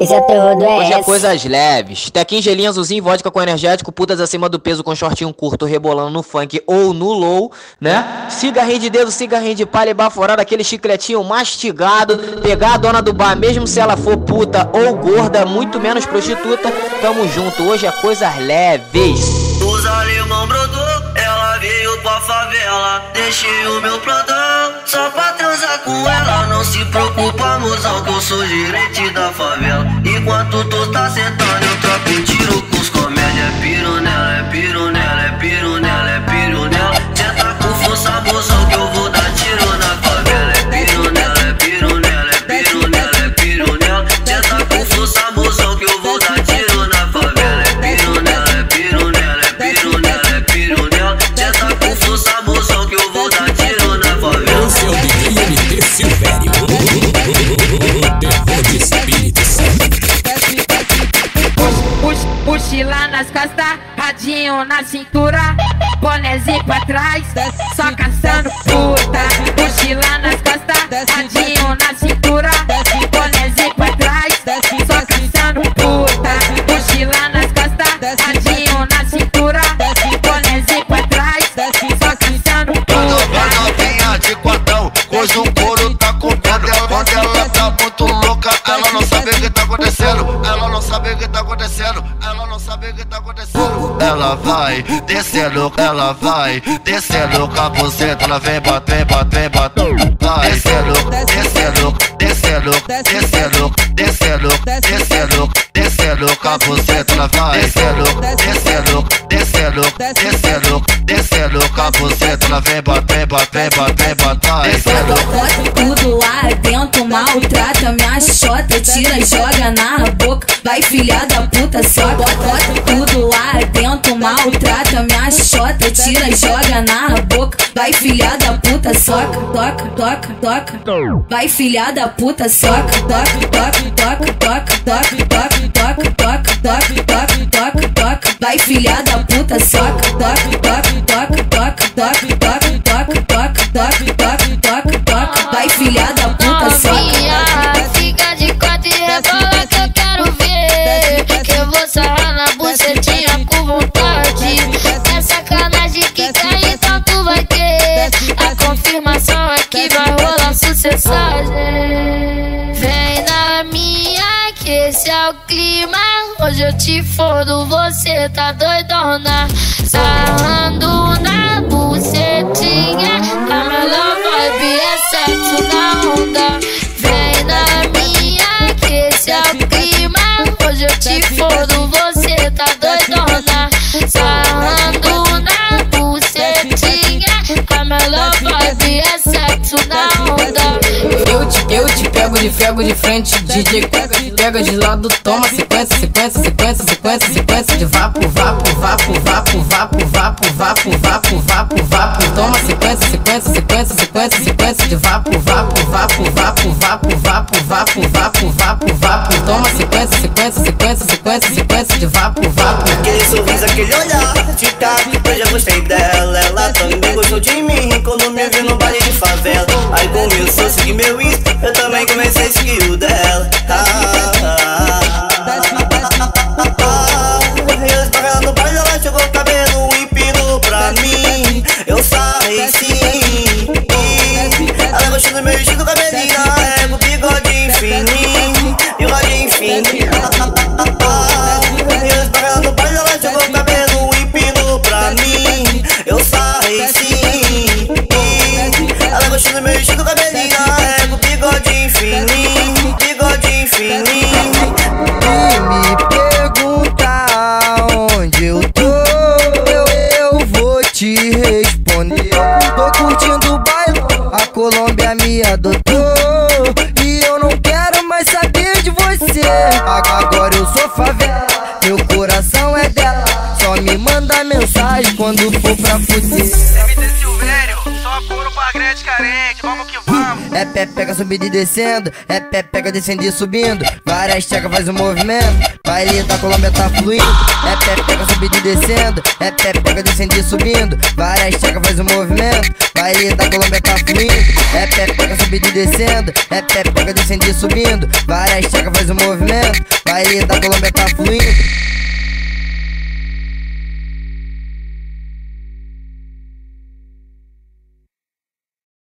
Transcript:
Esse é o terror do ES. Hoje é coisas leves. Tequinho, gelinho, azulzinho, vodka com energético, putas acima do peso com shortinho curto, rebolando no funk ou no low, né? Cigarrinho de dedo, cigarrinho de palha e baforada, aquele chicletinho mastigado. Pegar a dona do bar, mesmo se ela for puta ou gorda, muito menos prostituta. Tamo junto, hoje é coisas leves. Os alemão brodou, ela veio pra favela. Deixei o meu plantão só pra transar com ela. Não se preocupa, mozão, que eu sou gerente da favela. Enquanto tu tá sentando, eu troco tiro com os comédia. É piro nela, é piro nela, é piro nela, é piro nela. Senta com força, mozão, que eu vou dar tiro na favela. É piro nela, é piro nela, é piro nela, é piro nela. Senta com força, mozão, que eu vou dar tiro na favela. É piro nela, é piro nela, é piro nela, é piro nela. Senta com força, mozão, que eu vou dar tiro na favela. Eu sou o DJ Silvério, o terror de espírito. Mochila nas costas, radinho na cintura, bonézinho pra trás, só caçando puta. Mochila nas costas, radinho na cintura, bonézinho pra trás, só caçando puta. Mochila nas costas, radinho na cintura, bonézinho pra trás, só caçando puta. Quando vinha de quadrão, hoje o couro tá comprando. Quando ela tá muito louca, ela não sabe o que tá acontecendo. Ela não sabe o que tá acontecendo. Sabe o que tá acontecendo? Ela vai descendo, ela vai descendo com a buceta, ela vem bate, vem bate, vem bate. Vai descendo, descendo, descendo, descendo, descendo, descendo, descendo com a buceta, ela vai descendo, descendo, descendo, descendo, descendo com a buceta, ela vem bate, vem bate, vem bate, vem bate. Descendo tudo lá dentro, maltrata minha chota, tira, joga na boca, vai filha da puta, só bota. Tudo lá dentro, maltrata minha chota, tira, joga na boca, vai filha da puta, soca, toca, toca, toca. Vai filha da puta, soca, toca, toca, toca, toca, toca, toca, toca, toca, toca, toca, toca, toca. Vai filha da puta, soca, toca, toca, toca, toca, toca, toca, toca, toca, toca, toca, toca, toca. Vai filha da puta, soca. Fica de quatro e rebola que eu quero ver, que eu vou sarrar na bucetinha com vontade. É sacanagem que cai, então tu vai ter a confirmação, é que vai rolar sucessagem. Vem na minha que esse é o clima, hoje eu te fodo, você tá doidona. Sarrando na bucetinha, a melhor vibe é sexo na onda. Vem na minha que esse é o clima, hoje eu te fodo, você tá doidona. Sarrando na bucetinha, a melhor vibe é sexo na onda. Eu te pego de frego de frente, DJ Quadro te pega de lado, toma sequência, sequência, sequência, sequência, sequência de vapo, vapo, vapo, vapo, vapo, vapo, vapo, vapo, vapo, vapo. Toma sequência, sequência, sequência, sequência, sequência de vapo, vapo, vapo, vapo, vapo, vapo, vapo, vapo, vapo, vapo. Toma sequência, sequência, sequência, sequência, sequência de vapo, vapo. Aquele sorriso, aquele olhar, tica, eu já gostei dela, ela também gostou de mim quando me viu no baile de favela. Aí começou a seguir meu Insta, eu também comecei a seguir o dela. Eu esbarrei no baile, ela jogou o cabelo e pirou pra mim. Eu sarrei sim. Ela gostou do meu vestido, cabelinho na régua, bigode infinito, bigode infinito. Eu esbarrei no baile, ela jogou o cabelo e pirou pra mim. Eu sarrei sim. Ela gostou do meu vestido, cabelinho na régua, bigode infinito, bigode infinito. Tu me pergunta onde eu tô, eu vou te responder. Tô curtindo o baile, a Colômbia me adotou, e eu não quero mais saber de você. Agora eu sou favela, meu coração é dela, só me manda mensagem quando for pra fuder. Deve ter Silvério, só couro pra grande carente, vamos que vamos. é pega subindo e descendo, é pega descendo e subindo. Várias tecas faz um movimento, baile da Colômbia tá fluindo. É pega subindo e descendo, é pega descendo e subindo. Várias tecas faz um movimento, baile da Colômbia tá fluindo. É pega subindo e descendo, é pega descendo e subindo. Várias tecas faz um movimento, baile da Colômbia tá fluindo.